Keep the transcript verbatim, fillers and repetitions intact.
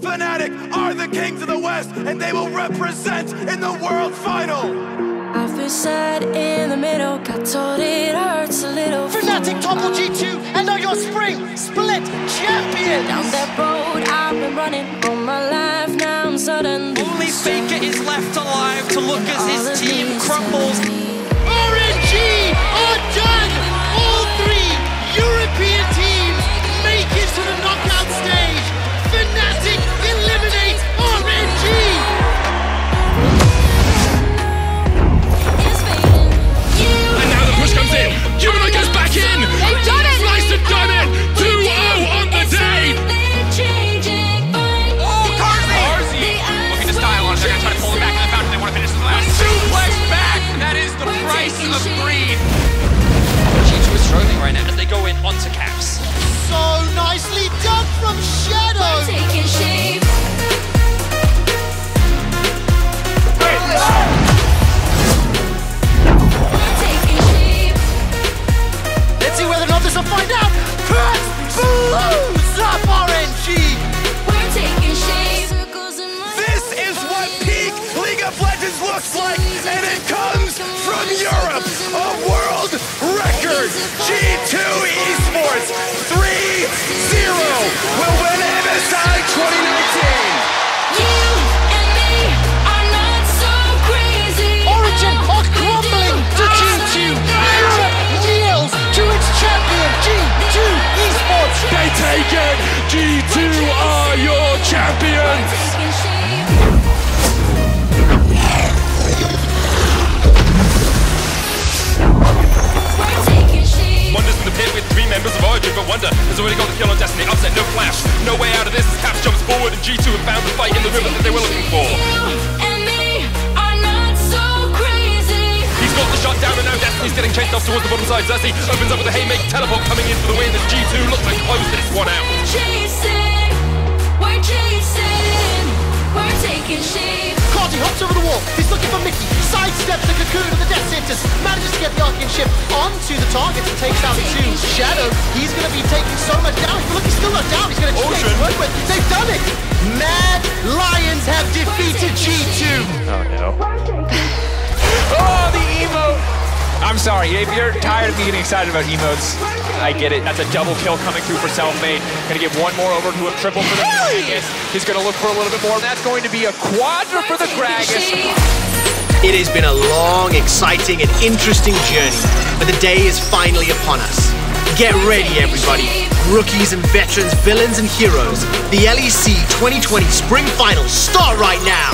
Fnatic are the kings of the West, and they will represent in the World Final. I feel sad in the middle, got told it hurts a little. Fnatic topple G two and are your spring split champions. Down that road I've been running all my life, now I'm sudden. Only Faker is left alive to look as his team crumbles. Origin are done! All three European teams make it to the knockout stage. Fnatic eliminates R N G! And now the push comes in! Humanoid goes back in! They've done it! Sliced and done it! two oh on the day! Oh, Carsey! Carsey! Looking to style on it. They're going to try to pull it back in the fountain. They want to finish the last. Suplex back! That is the price of greed. G two is struggling right now as they go in onto Caps. So nicely done from Shadow! Taking shape. Taking shape. Let's see whether or not this will find out! Caps blows up R N G! We're taking shape. This is what peak League of Legends looks like, and it comes from Europe! A world record! G two Esports! Will win M S I twenty nineteen! You and me are not so crazy! Origin are crumbling to G two! Europe kneels to its champion, G two Esports! They take it! G two are your champions! Has already got the kill on Destiny Upset, no flash, no way out of this as Caps jumps forward and G two have found the fight in the river that they were looking for. You and me are not so crazy. He's got the shot down and now Destiny's getting chased off towards the bottom side. Cersei opens up with a haymaker teleport coming in for the win as G two looks like close that it's one out. Chasing, we're chasing, we're taking shape. Cardi hops over the wall, he's looking for Mickey, sidesteps the cocoon of the Death Centers, manages to get the Arcane ship onto the target and takes out two. Shadow, he's going to be taking so much damage, but look, he's still not down, he's going to try to work with, they've done it! Mad Lions have defeated G two! Oh no. Oh, the emote! I'm sorry, if you're tired of me getting excited about emotes, I get it. That's a double kill coming through for Selfmade. Gonna give one more over to a triple for the Gragas. He's gonna look for a little bit more. That's going to be a quadra for the Gragas. It has been a long, exciting, and interesting journey, but the day is finally upon us. Get ready, everybody. Rookies and veterans, villains and heroes. The L E C twenty twenty Spring Finals start right now.